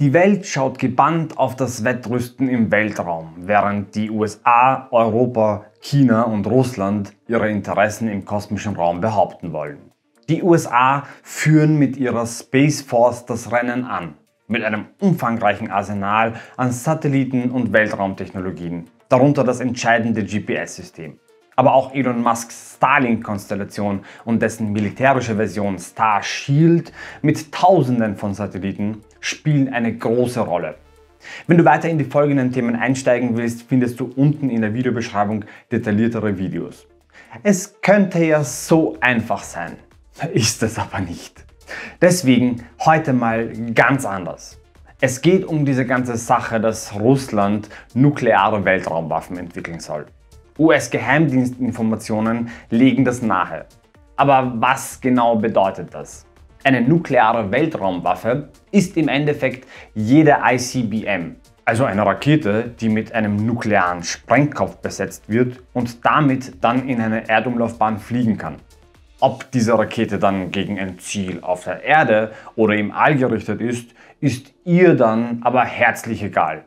Die Welt schaut gebannt auf das Wettrüsten im Weltraum, während die USA, Europa, China und Russland ihre Interessen im kosmischen Raum behaupten wollen. Die USA führen mit ihrer Space Force das Rennen an, mit einem umfangreichen Arsenal an Satelliten und Weltraumtechnologien, darunter das entscheidende GPS-System. Aber auch Elon Musks Starlink-Konstellation und dessen militärische Version Starshield mit Tausenden von Satelliten spielen eine große Rolle. Wenn du weiter in die folgenden Themen einsteigen willst, findest du unten in der Videobeschreibung detailliertere Videos. Es könnte ja so einfach sein, ist es aber nicht. Deswegen heute mal ganz anders. Es geht um diese ganze Sache, dass Russland nukleare Weltraumwaffen entwickeln soll. US-Geheimdienstinformationen legen das nahe. Aber was genau bedeutet das? Eine nukleare Weltraumwaffe ist im Endeffekt jede ICBM, also eine Rakete, die mit einem nuklearen Sprengkopf besetzt wird und damit dann in eine Erdumlaufbahn fliegen kann. Ob diese Rakete dann gegen ein Ziel auf der Erde oder im All gerichtet ist, ist ihr dann aber herzlich egal.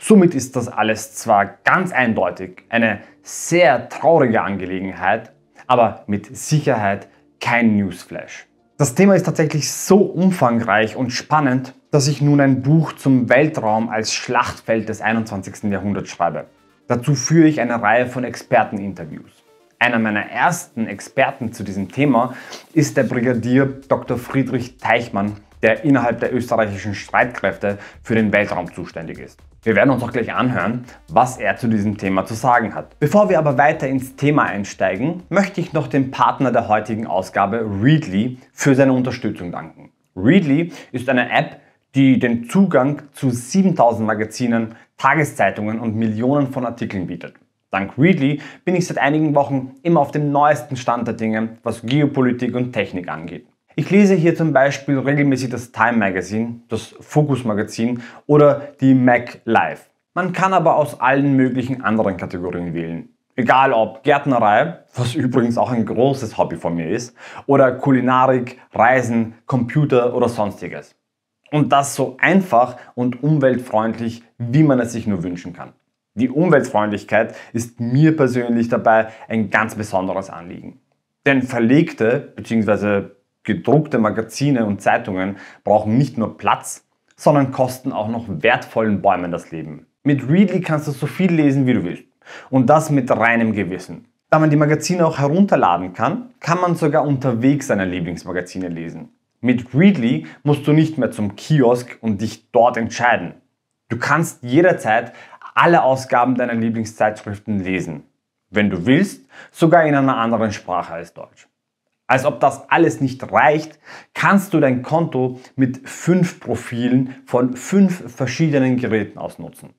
Somit ist das alles zwar ganz eindeutig eine sehr traurige Angelegenheit, aber mit Sicherheit kein Newsflash. Das Thema ist tatsächlich so umfangreich und spannend, dass ich nun ein Buch zum Weltraum als Schlachtfeld des 21. Jahrhunderts schreibe. Dazu führe ich eine Reihe von Experteninterviews. Einer meiner ersten Experten zu diesem Thema ist der Brigadier Dr. Friedrich Teichmann, der innerhalb der österreichischen Streitkräfte für den Weltraum zuständig ist. Wir werden uns auch gleich anhören, was er zu diesem Thema zu sagen hat. Bevor wir aber weiter ins Thema einsteigen, möchte ich noch dem Partner der heutigen Ausgabe, Readly, für seine Unterstützung danken. Readly ist eine App, die den Zugang zu 7000 Magazinen, Tageszeitungen und Millionen von Artikeln bietet. Dank Readly bin ich seit einigen Wochen immer auf dem neuesten Stand der Dinge, was Geopolitik und Technik angeht. Ich lese hier zum Beispiel regelmäßig das Time Magazine, das Focus Magazin oder die Mac Live. Man kann aber aus allen möglichen anderen Kategorien wählen. Egal ob Gärtnerei, was übrigens auch ein großes Hobby von mir ist, oder Kulinarik, Reisen, Computer oder sonstiges. Und das so einfach und umweltfreundlich, wie man es sich nur wünschen kann. Die Umweltfreundlichkeit ist mir persönlich dabei ein ganz besonderes Anliegen. Denn verlegte bzw. gedruckte Magazine und Zeitungen brauchen nicht nur Platz, sondern kosten auch noch wertvollen Bäumen das Leben. Mit Readly kannst du so viel lesen, wie du willst. Und das mit reinem Gewissen. Da man die Magazine auch herunterladen kann, kann man sogar unterwegs seine Lieblingsmagazine lesen. Mit Readly musst du nicht mehr zum Kiosk und dich dort entscheiden. Du kannst jederzeit alle Ausgaben deiner Lieblingszeitschriften lesen. Wenn du willst, sogar in einer anderen Sprache als Deutsch. Als ob das alles nicht reicht, kannst du dein Konto mit 5 Profilen von 5 verschiedenen Geräten ausnutzen.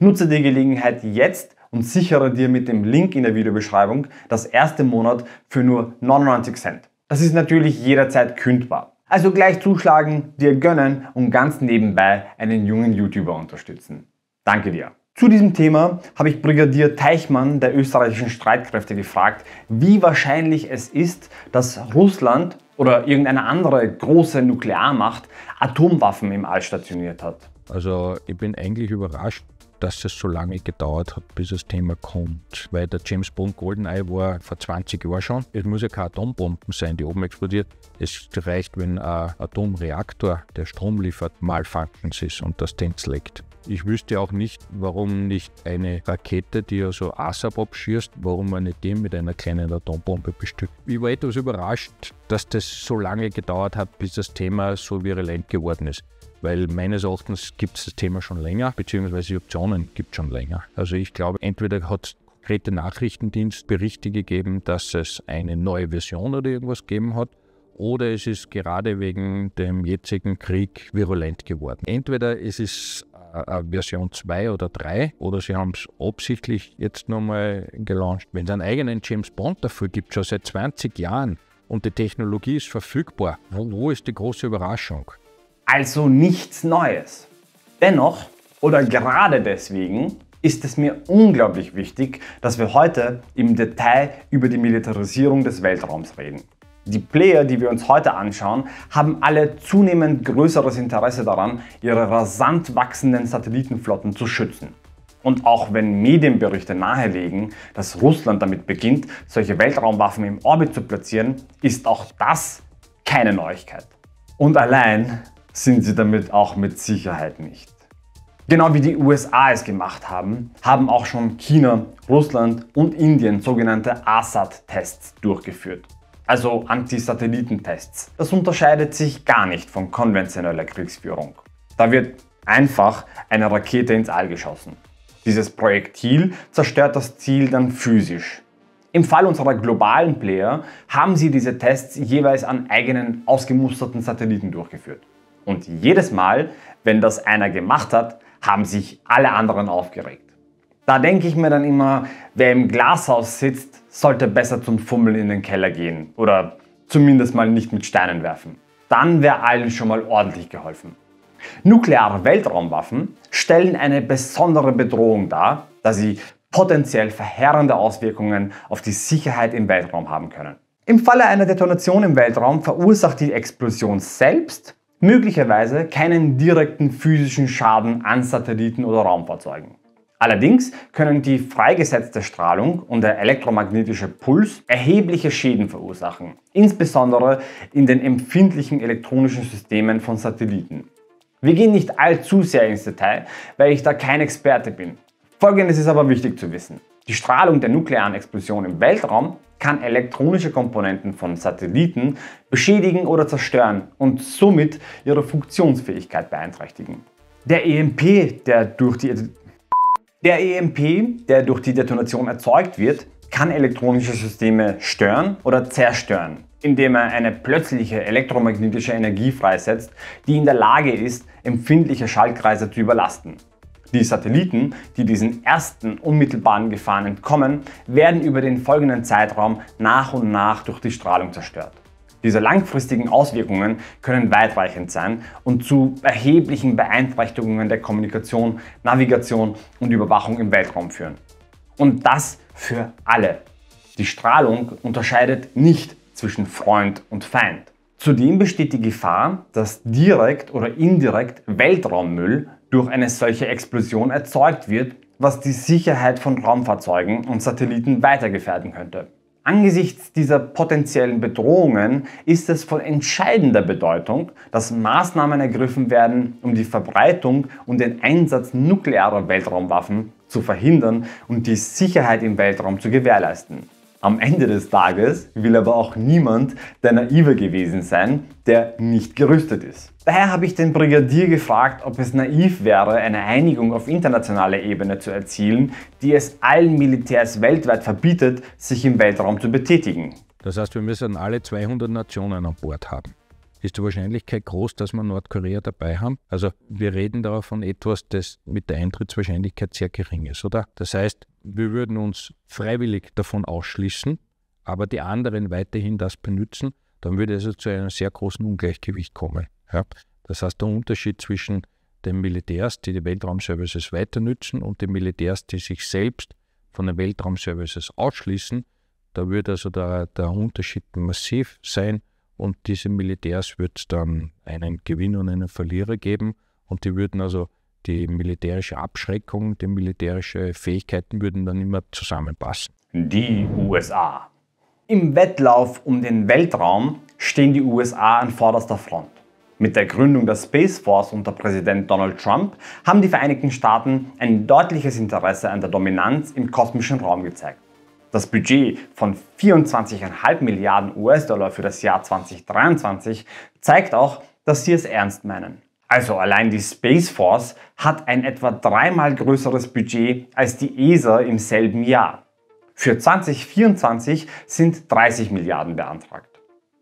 Nutze die Gelegenheit jetzt und sichere dir mit dem Link in der Videobeschreibung das erste Monat für nur 99 Cent. Das ist natürlich jederzeit kündbar. Also gleich zuschlagen, dir gönnen und ganz nebenbei einen jungen YouTuber unterstützen. Danke dir. Zu diesem Thema habe ich Brigadier Teichmann der österreichischen Streitkräfte gefragt, wie wahrscheinlich es ist, dass Russland oder irgendeine andere große Nuklearmacht Atomwaffen im All stationiert hat. Also ich bin eigentlich überrascht, dass es so lange gedauert hat, bis das Thema kommt. Weil der James Bond Goldeneye war vor 20 Jahren schon. Es muss ja keine Atombomben sein, die oben explodiert. Es reicht, wenn ein Atomreaktor, der Strom liefert, malfunctions ist und das Tenz legt. Ich wüsste auch nicht, warum nicht eine Rakete, die ja so ASAP abschießt, warum man nicht die mit einer kleinen Atombombe bestückt. Ich war etwas überrascht, dass das so lange gedauert hat, bis das Thema so virulent geworden ist. Weil meines Erachtens gibt es das Thema schon länger, beziehungsweise die Optionen gibt es schon länger. Also ich glaube, entweder hat es konkrete Nachrichtendienst Berichte gegeben, dass es eine neue Version oder irgendwas gegeben hat, oder es ist gerade wegen dem jetzigen Krieg virulent geworden. Entweder es ist Version 2 oder 3 oder sie haben es absichtlich jetzt nochmal gelauncht. Wenn es einen eigenen James Bond dafür gibt, schon seit 20 Jahren und die Technologie ist verfügbar, wo ist die große Überraschung? Also nichts Neues. Dennoch oder gerade deswegen ist es mir unglaublich wichtig, dass wir heute im Detail über die Militarisierung des Weltraums reden. Die Player, die wir uns heute anschauen, haben alle zunehmend größeres Interesse daran, ihre rasant wachsenden Satellitenflotten zu schützen. Und auch wenn Medienberichte nahelegen, dass Russland damit beginnt, solche Weltraumwaffen im Orbit zu platzieren, ist auch das keine Neuigkeit. Und allein sind sie damit auch mit Sicherheit nicht. Genau wie die USA es gemacht haben, haben auch schon China, Russland und Indien sogenannte ASAT-Tests durchgeführt. Also Anti-Satelliten-Tests. Das unterscheidet sich gar nicht von konventioneller Kriegsführung. Da wird einfach eine Rakete ins All geschossen. Dieses Projektil zerstört das Ziel dann physisch. Im Fall unserer globalen Player haben sie diese Tests jeweils an eigenen ausgemusterten Satelliten durchgeführt. Und jedes Mal, wenn das einer gemacht hat, haben sich alle anderen aufgeregt. Da denke ich mir dann immer, wer im Glashaus sitzt, sollte besser zum Fummeln in den Keller gehen oder zumindest mal nicht mit Steinen werfen. Dann wäre allen schon mal ordentlich geholfen. Nukleare Weltraumwaffen stellen eine besondere Bedrohung dar, da sie potenziell verheerende Auswirkungen auf die Sicherheit im Weltraum haben können. Im Falle einer Detonation im Weltraum verursacht die Explosion selbst möglicherweise keinen direkten physischen Schaden an Satelliten oder Raumfahrzeugen. Allerdings können die freigesetzte Strahlung und der elektromagnetische Puls erhebliche Schäden verursachen, insbesondere in den empfindlichen elektronischen Systemen von Satelliten. Wir gehen nicht allzu sehr ins Detail, weil ich da kein Experte bin. Folgendes ist aber wichtig zu wissen. Die Strahlung der nuklearen Explosion im Weltraum kann elektronische Komponenten von Satelliten beschädigen oder zerstören und somit ihre Funktionsfähigkeit beeinträchtigen. Der EMP, der durch die Detonation erzeugt wird, kann elektronische Systeme stören oder zerstören, indem er eine plötzliche elektromagnetische Energie freisetzt, die in der Lage ist, empfindliche Schaltkreise zu überlasten. Die Satelliten, die diesen ersten unmittelbaren Gefahren entkommen, werden über den folgenden Zeitraum nach und nach durch die Strahlung zerstört. Diese langfristigen Auswirkungen können weitreichend sein und zu erheblichen Beeinträchtigungen der Kommunikation, Navigation und Überwachung im Weltraum führen. Und das für alle. Die Strahlung unterscheidet nicht zwischen Freund und Feind. Zudem besteht die Gefahr, dass direkt oder indirekt Weltraummüll durch eine solche Explosion erzeugt wird, was die Sicherheit von Raumfahrzeugen und Satelliten weiter gefährden könnte. Angesichts dieser potenziellen Bedrohungen ist es von entscheidender Bedeutung, dass Maßnahmen ergriffen werden, um die Verbreitung und den Einsatz nuklearer Weltraumwaffen zu verhindern und die Sicherheit im Weltraum zu gewährleisten. Am Ende des Tages will aber auch niemand der Naive gewesen sein, der nicht gerüstet ist. Daher habe ich den Brigadier gefragt, ob es naiv wäre, eine Einigung auf internationaler Ebene zu erzielen, die es allen Militärs weltweit verbietet, sich im Weltraum zu betätigen. Das heißt, wir müssen alle 200 Nationen an Bord haben. Ist die Wahrscheinlichkeit groß, dass wir Nordkorea dabei haben? Also wir reden da von etwas, das mit der Eintrittswahrscheinlichkeit sehr gering ist, oder? Das heißt, wir würden uns freiwillig davon ausschließen, aber die anderen weiterhin das benutzen, dann würde es also zu einem sehr großen Ungleichgewicht kommen. Ja? Das heißt, der Unterschied zwischen den Militärs, die die Weltraumservices weiter nutzen, und den Militärs, die sich selbst von den Weltraumservices ausschließen, da würde also der Unterschied massiv sein. Und diese Militärs wird es dann einen Gewinner und einen Verlierer geben. Und die würden also die militärische Abschreckung, die militärischen Fähigkeiten würden dann immer zusammenpassen. Die USA. Im Wettlauf um den Weltraum stehen die USA an vorderster Front. Mit der Gründung der Space Force unter Präsident Donald Trump haben die Vereinigten Staaten ein deutliches Interesse an der Dominanz im kosmischen Raum gezeigt. Das Budget von 24,5 Milliarden US-Dollar für das Jahr 2023 zeigt auch, dass sie es ernst meinen. Also allein die Space Force hat ein etwa dreimal größeres Budget als die ESA im selben Jahr. Für 2024 sind 30 Milliarden beantragt.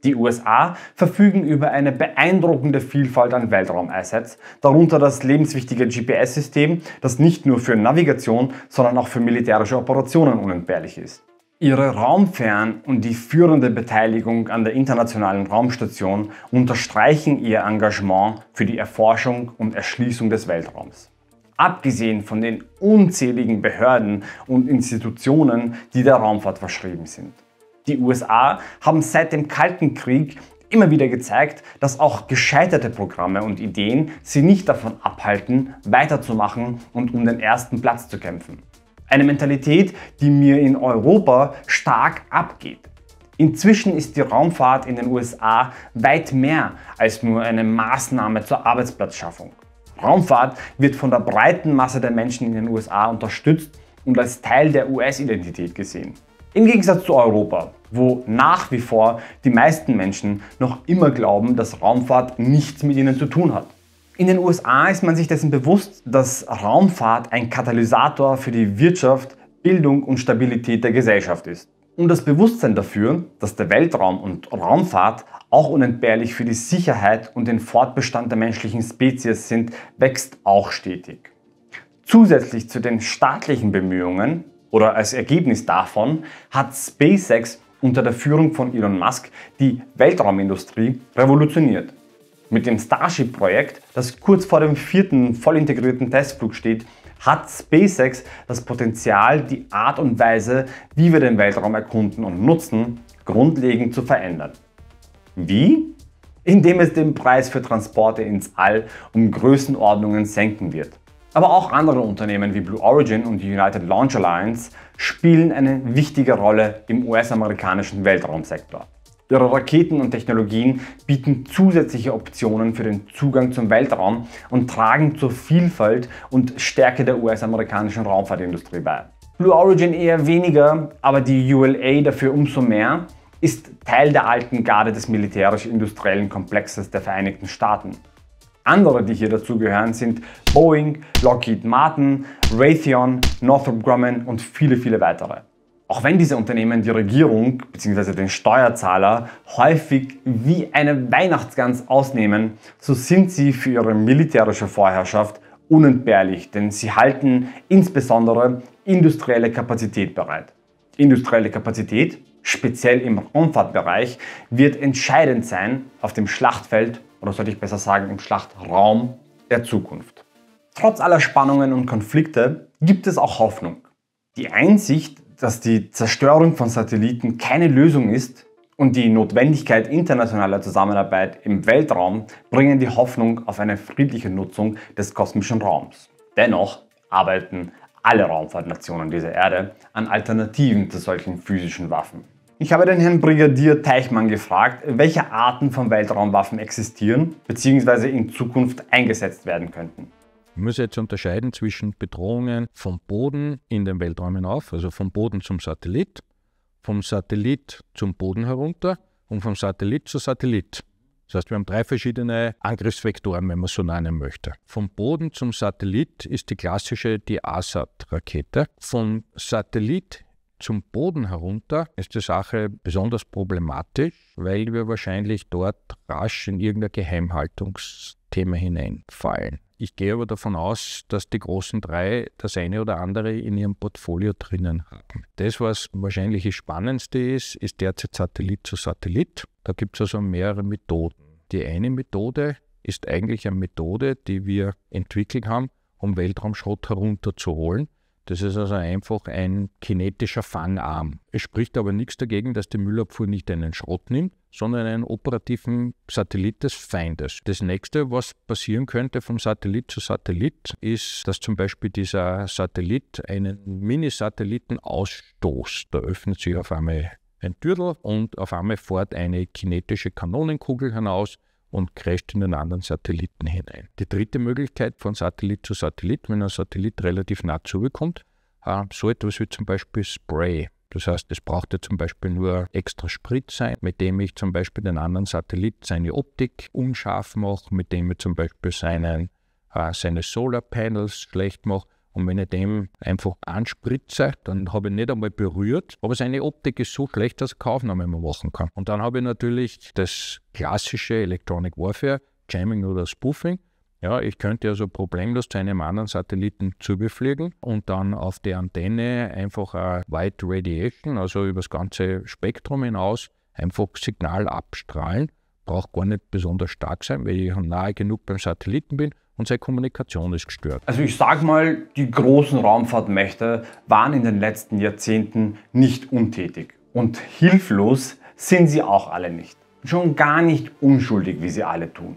Die USA verfügen über eine beeindruckende Vielfalt an Weltraumassets, darunter das lebenswichtige GPS-System, das nicht nur für Navigation, sondern auch für militärische Operationen unentbehrlich ist. Ihre Raumfern und die führende Beteiligung an der Internationalen Raumstation unterstreichen ihr Engagement für die Erforschung und Erschließung des Weltraums. Abgesehen von den unzähligen Behörden und Institutionen, die der Raumfahrt verschrieben sind. Die USA haben seit dem Kalten Krieg immer wieder gezeigt, dass auch gescheiterte Programme und Ideen sie nicht davon abhalten, weiterzumachen und um den ersten Platz zu kämpfen. Eine Mentalität, die mir in Europa stark abgeht. Inzwischen ist die Raumfahrt in den USA weit mehr als nur eine Maßnahme zur Arbeitsplatzschaffung. Raumfahrt wird von der breiten Masse der Menschen in den USA unterstützt und als Teil der US-Identität gesehen. Im Gegensatz zu Europa, wo nach wie vor die meisten Menschen noch immer glauben, dass Raumfahrt nichts mit ihnen zu tun hat. In den USA ist man sich dessen bewusst, dass Raumfahrt ein Katalysator für die Wirtschaft, Bildung und Stabilität der Gesellschaft ist. Und das Bewusstsein dafür, dass der Weltraum und Raumfahrt auch unentbehrlich für die Sicherheit und den Fortbestand der menschlichen Spezies sind, wächst auch stetig. Zusätzlich zu den staatlichen Bemühungen oder als Ergebnis davon hat SpaceX unter der Führung von Elon Musk die Weltraumindustrie revolutioniert. Mit dem Starship-Projekt, das kurz vor dem vierten vollintegrierten Testflug steht, hat SpaceX das Potenzial, die Art und Weise, wie wir den Weltraum erkunden und nutzen, grundlegend zu verändern. Wie? Indem es den Preis für Transporte ins All um Größenordnungen senken wird. Aber auch andere Unternehmen wie Blue Origin und die United Launch Alliance spielen eine wichtige Rolle im US-amerikanischen Weltraumsektor. Ihre Raketen und Technologien bieten zusätzliche Optionen für den Zugang zum Weltraum und tragen zur Vielfalt und Stärke der US-amerikanischen Raumfahrtindustrie bei. Blue Origin eher weniger, aber die ULA dafür umso mehr, ist Teil der alten Garde des militärisch-industriellen Komplexes der Vereinigten Staaten. Andere, die hier dazugehören, sind Boeing, Lockheed Martin, Raytheon, Northrop Grumman und viele, viele weitere. Auch wenn diese Unternehmen die Regierung bzw. den Steuerzahler häufig wie eine Weihnachtsgans ausnehmen, so sind sie für ihre militärische Vorherrschaft unentbehrlich, denn sie halten insbesondere industrielle Kapazität bereit. Industrielle Kapazität, speziell im Raumfahrtbereich, wird entscheidend sein auf dem Schlachtfeld, oder sollte ich besser sagen, im Schlachtraum der Zukunft. Trotz aller Spannungen und Konflikte gibt es auch Hoffnung. Die Einsicht, dass die Zerstörung von Satelliten keine Lösung ist und die Notwendigkeit internationaler Zusammenarbeit im Weltraum bringen die Hoffnung auf eine friedliche Nutzung des kosmischen Raums. Dennoch arbeiten alle Raumfahrtnationen dieser Erde an Alternativen zu solchen physischen Waffen. Ich habe den Herrn Brigadier Teichmann gefragt, welche Arten von Weltraumwaffen existieren bzw. in Zukunft eingesetzt werden könnten. Wir müssen jetzt unterscheiden zwischen Bedrohungen vom Boden in den Weltraum hinauf, also vom Boden zum Satellit, vom Satellit zum Boden herunter und vom Satellit zu Satellit. Das heißt, wir haben drei verschiedene Angriffsvektoren, wenn man es so nennen möchte. Vom Boden zum Satellit ist die klassische ASAT-Rakete. Vom Satellit zum Boden herunter ist die Sache besonders problematisch, weil wir wahrscheinlich dort rasch in irgendein Geheimhaltungsthema hineinfallen. Ich gehe aber davon aus, dass die großen drei das eine oder andere in ihrem Portfolio drinnen haben. Das, was wahrscheinlich das Spannendste ist, ist derzeit Satellit zu Satellit. Da gibt es also mehrere Methoden. Die eine Methode ist eigentlich eine Methode, die wir entwickelt haben, um Weltraumschrott herunterzuholen. Das ist also einfach ein kinetischer Fangarm. Es spricht aber nichts dagegen, dass die Müllabfuhr nicht einen Schrott nimmt, sondern einen operativen Satellit des Feindes. Das nächste, was passieren könnte vom Satellit zu Satellit, ist, dass zum Beispiel dieser Satellit einen Minisatelliten ausstoßt. Da öffnet sich auf einmal ein Türdel und auf einmal fährt eine kinetische Kanonenkugel hinaus und crasht in den anderen Satelliten hinein. Die dritte Möglichkeit von Satellit zu Satellit, wenn ein Satellit relativ nah zukommt, so etwas wie zum Beispiel Spray. Das heißt, es braucht ja zum Beispiel nur extra Sprit sein, mit dem ich zum Beispiel den anderen Satellit seine Optik unscharf mache, mit dem ich zum Beispiel seine Solar Panels schlecht mache. Und wenn ich dem einfach anspritze, dann habe ich nicht einmal berührt, aber seine Optik ist so schlecht, dass ich keine Aufnahme mehr machen kann. Und dann habe ich natürlich das klassische Electronic Warfare, Jamming oder Spoofing. Ja, ich könnte also problemlos zu einem anderen Satelliten zubefliegen und dann auf die Antenne einfach eine Wide Radiation, also über das ganze Spektrum hinaus, einfach Signal abstrahlen. Braucht gar nicht besonders stark sein, weil ich nahe genug beim Satelliten bin und seine Kommunikation ist gestört. Also ich sag mal, die großen Raumfahrtmächte waren in den letzten Jahrzehnten nicht untätig. Und hilflos sind sie auch alle nicht. Schon gar nicht unschuldig, wie sie alle tun.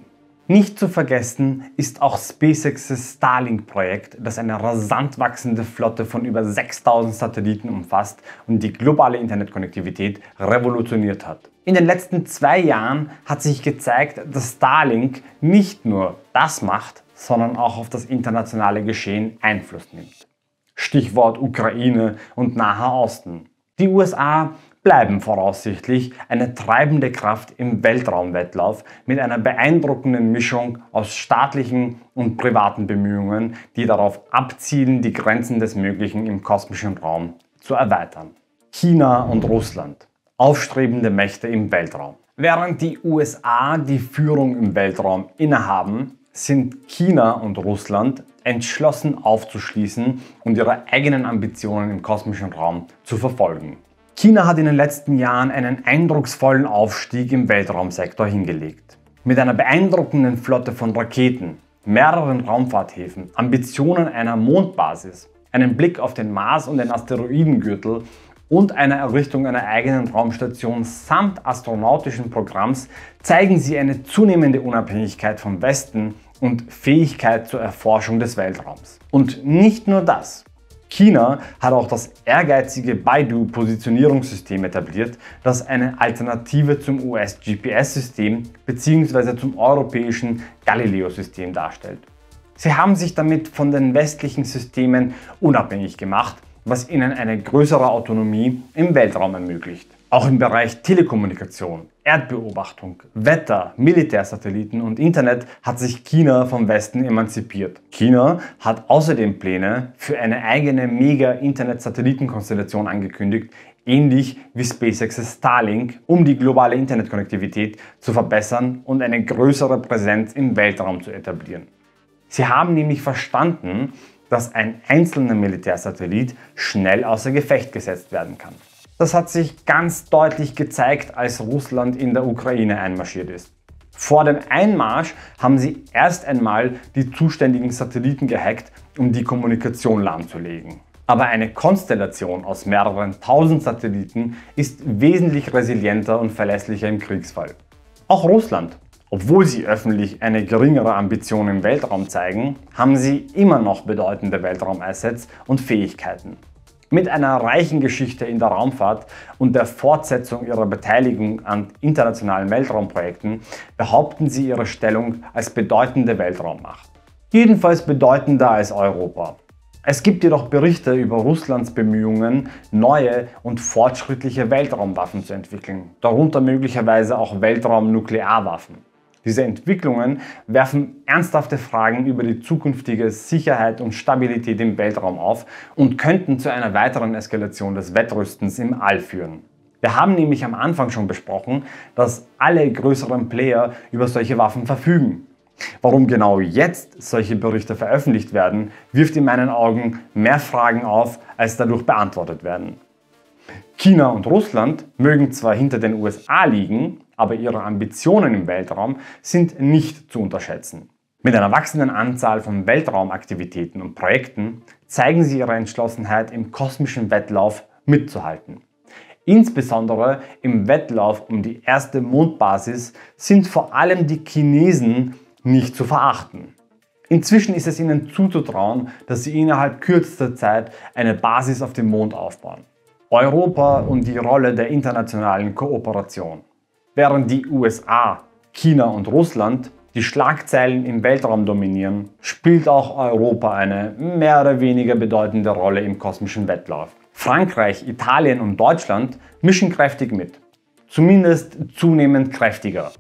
Nicht zu vergessen ist auch SpaceX's Starlink-Projekt, das eine rasant wachsende Flotte von über 6000 Satelliten umfasst und die globale Internetkonnektivität revolutioniert hat. In den letzten 2 Jahren hat sich gezeigt, dass Starlink nicht nur das macht, sondern auch auf das internationale Geschehen Einfluss nimmt. Stichwort Ukraine und Naher Osten. Die USA bleiben voraussichtlich eine treibende Kraft im Weltraumwettlauf mit einer beeindruckenden Mischung aus staatlichen und privaten Bemühungen, die darauf abzielen, die Grenzen des Möglichen im kosmischen Raum zu erweitern. China und Russland, aufstrebende Mächte im Weltraum. Während die USA die Führung im Weltraum innehaben, sind China und Russland entschlossen aufzuschließen und ihre eigenen Ambitionen im kosmischen Raum zu verfolgen. China hat in den letzten Jahren einen eindrucksvollen Aufstieg im Weltraumsektor hingelegt. Mit einer beeindruckenden Flotte von Raketen, mehreren Raumfahrthäfen, Ambitionen einer Mondbasis, einem Blick auf den Mars und den Asteroidengürtel und einer Errichtung einer eigenen Raumstation samt astronautischen Programms zeigen sie eine zunehmende Unabhängigkeit vom Westen und Fähigkeit zur Erforschung des Weltraums. Und nicht nur das. China hat auch das ehrgeizige BeiDou-Positionierungssystem etabliert, das eine Alternative zum US-GPS-System bzw. zum europäischen Galileo-System darstellt. Sie haben sich damit von den westlichen Systemen unabhängig gemacht, was ihnen eine größere Autonomie im Weltraum ermöglicht. Auch im Bereich Telekommunikation, Erdbeobachtung, Wetter, Militärsatelliten und Internet hat sich China vom Westen emanzipiert. China hat außerdem Pläne für eine eigene Mega-Internet-Satellitenkonstellation angekündigt, ähnlich wie SpaceX's Starlink, um die globale Internetkonnektivität zu verbessern und eine größere Präsenz im Weltraum zu etablieren. Sie haben nämlich verstanden, dass ein einzelner Militärsatellit schnell außer Gefecht gesetzt werden kann. Das hat sich ganz deutlich gezeigt, als Russland in der Ukraine einmarschiert ist. Vor dem Einmarsch haben sie erst einmal die zuständigen Satelliten gehackt, um die Kommunikation lahmzulegen. Aber eine Konstellation aus mehreren tausend Satelliten ist wesentlich resilienter und verlässlicher im Kriegsfall. Auch Russland, obwohl sie öffentlich eine geringere Ambition im Weltraum zeigen, haben sie immer noch bedeutende Weltraumassets und Fähigkeiten. Mit einer reichen Geschichte in der Raumfahrt und der Fortsetzung ihrer Beteiligung an internationalen Weltraumprojekten behaupten sie ihre Stellung als bedeutende Weltraummacht. Jedenfalls bedeutender als Europa. Es gibt jedoch Berichte über Russlands Bemühungen, neue und fortschrittliche Weltraumwaffen zu entwickeln, darunter möglicherweise auch Weltraumnuklearwaffen. Diese Entwicklungen werfen ernsthafte Fragen über die zukünftige Sicherheit und Stabilität im Weltraum auf und könnten zu einer weiteren Eskalation des Wettrüstens im All führen. Wir haben nämlich am Anfang schon besprochen, dass alle größeren Player über solche Waffen verfügen. Warum genau jetzt solche Berichte veröffentlicht werden, wirft in meinen Augen mehr Fragen auf, als dadurch beantwortet werden. China und Russland mögen zwar hinter den USA liegen, aber ihre Ambitionen im Weltraum sind nicht zu unterschätzen. Mit einer wachsenden Anzahl von Weltraumaktivitäten und Projekten zeigen sie ihre Entschlossenheit, im kosmischen Wettlauf mitzuhalten. Insbesondere im Wettlauf um die erste Mondbasis sind vor allem die Chinesen nicht zu verachten. Inzwischen ist es ihnen zuzutrauen, dass sie innerhalb kürzester Zeit eine Basis auf dem Mond aufbauen. Europa und die Rolle der internationalen Kooperation. Während die USA, China und Russland die Schlagzeilen im Weltraum dominieren, spielt auch Europa eine mehr oder weniger bedeutende Rolle im kosmischen Wettlauf. Frankreich, Italien und Deutschland mischen kräftig mit. Zumindest zunehmend kräftiger.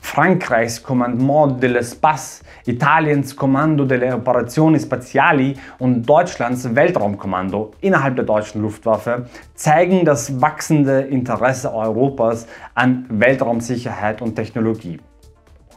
Frankreichs Commandement de l'Espace, Italiens Commando delle Operazioni Spaziali und Deutschlands Weltraumkommando innerhalb der deutschen Luftwaffe zeigen das wachsende Interesse Europas an Weltraumsicherheit und Technologie.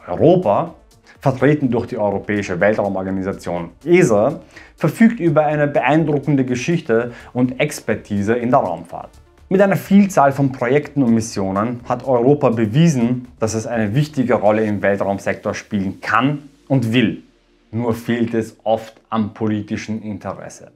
Europa, vertreten durch die Europäische Weltraumorganisation ESA, verfügt über eine beeindruckende Geschichte und Expertise in der Raumfahrt. Mit einer Vielzahl von Projekten und Missionen hat Europa bewiesen, dass es eine wichtige Rolle im Weltraumsektor spielen kann und will. Nur fehlt es oft am politischen Interesse.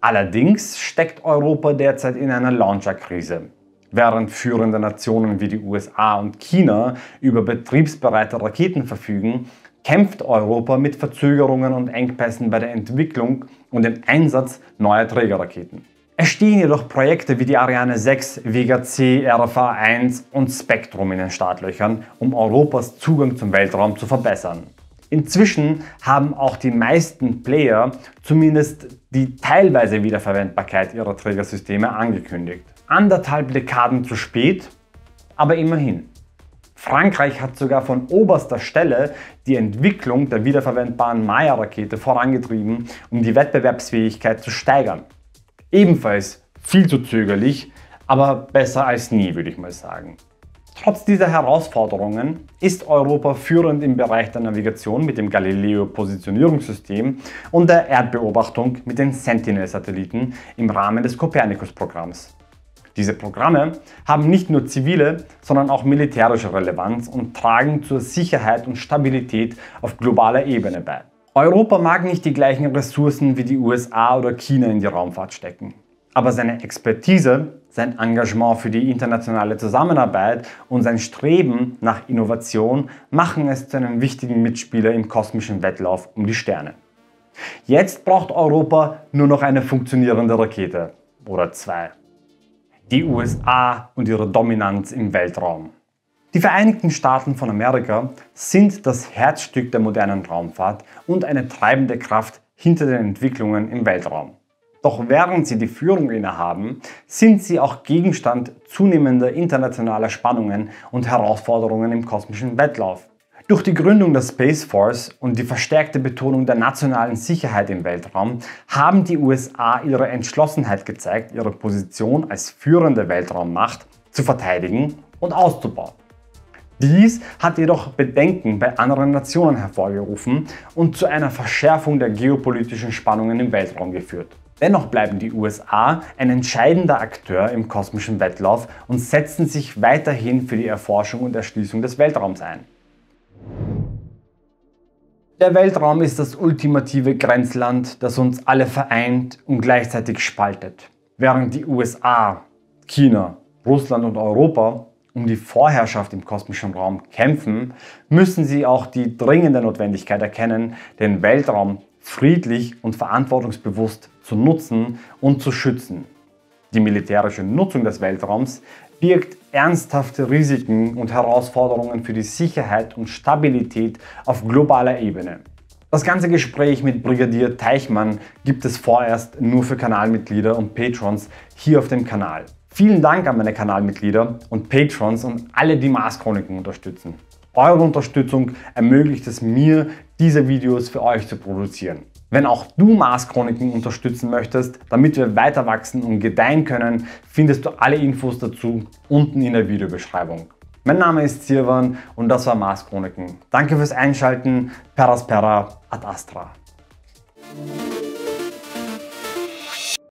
Allerdings steckt Europa derzeit in einer Launcher-Krise. während führende Nationen wie die USA und China über betriebsbereite Raketen verfügen, kämpft Europa mit Verzögerungen und Engpässen bei der Entwicklung und dem Einsatz neuer Trägerraketen. Es stehen jedoch Projekte wie die Ariane 6, Vega C, RFA-1 und Spectrum in den Startlöchern, um Europas Zugang zum Weltraum zu verbessern. Inzwischen haben auch die meisten Player zumindest die teilweise Wiederverwendbarkeit ihrer Trägersysteme angekündigt. 1,5 Dekaden zu spät, aber immerhin. Frankreich hat sogar von oberster Stelle die Entwicklung der wiederverwendbaren Maya-Rakete vorangetrieben, um die Wettbewerbsfähigkeit zu steigern. Ebenfalls viel zu zögerlich, aber besser als nie, würde ich mal sagen. Trotz dieser Herausforderungen ist Europa führend im Bereich der Navigation mit dem Galileo-Positionierungssystem und der Erdbeobachtung mit den Sentinel-Satelliten im Rahmen des Copernicus-Programms. Diese Programme haben nicht nur zivile, sondern auch militärische Relevanz und tragen zur Sicherheit und Stabilität auf globaler Ebene bei. Europa mag nicht die gleichen Ressourcen wie die USA oder China in die Raumfahrt stecken, aber seine Expertise, sein Engagement für die internationale Zusammenarbeit und sein Streben nach Innovation machen es zu einem wichtigen Mitspieler im kosmischen Wettlauf um die Sterne. Jetzt braucht Europa nur noch eine funktionierende Rakete oder zwei. Die USA und ihre Dominanz im Weltraum. Die Vereinigten Staaten von Amerika sind das Herzstück der modernen Raumfahrt und eine treibende Kraft hinter den Entwicklungen im Weltraum. Doch während sie die Führung innehaben, sind sie auch Gegenstand zunehmender internationaler Spannungen und Herausforderungen im kosmischen Wettlauf. Durch die Gründung der Space Force und die verstärkte Betonung der nationalen Sicherheit im Weltraum haben die USA ihre Entschlossenheit gezeigt, ihre Position als führende Weltraummacht zu verteidigen und auszubauen. Dies hat jedoch Bedenken bei anderen Nationen hervorgerufen und zu einer Verschärfung der geopolitischen Spannungen im Weltraum geführt. Dennoch bleiben die USA ein entscheidender Akteur im kosmischen Wettlauf und setzen sich weiterhin für die Erforschung und Erschließung des Weltraums ein. Der Weltraum ist das ultimative Grenzland, das uns alle vereint und gleichzeitig spaltet. Während die USA, China, Russland und Europa um die Vorherrschaft im kosmischen Raum kämpfen, müssen sie auch die dringende Notwendigkeit erkennen, den Weltraum friedlich und verantwortungsbewusst zu nutzen und zu schützen. Die militärische Nutzung des Weltraums birgt ernsthafte Risiken und Herausforderungen für die Sicherheit und Stabilität auf globaler Ebene. Das ganze Gespräch mit Brigadier Teichmann gibt es vorerst nur für Kanalmitglieder und Patrons hier auf dem Kanal. Vielen Dank an meine Kanalmitglieder und Patrons und alle, die Mars Chroniken unterstützen. Eure Unterstützung ermöglicht es mir, diese Videos für euch zu produzieren. Wenn auch du Mars Chroniken unterstützen möchtest, damit wir weiter wachsen und gedeihen können, findest du alle Infos dazu unten in der Videobeschreibung. Mein Name ist Sirwan und das war Mars Chroniken. Danke fürs Einschalten. Pera spera ad astra.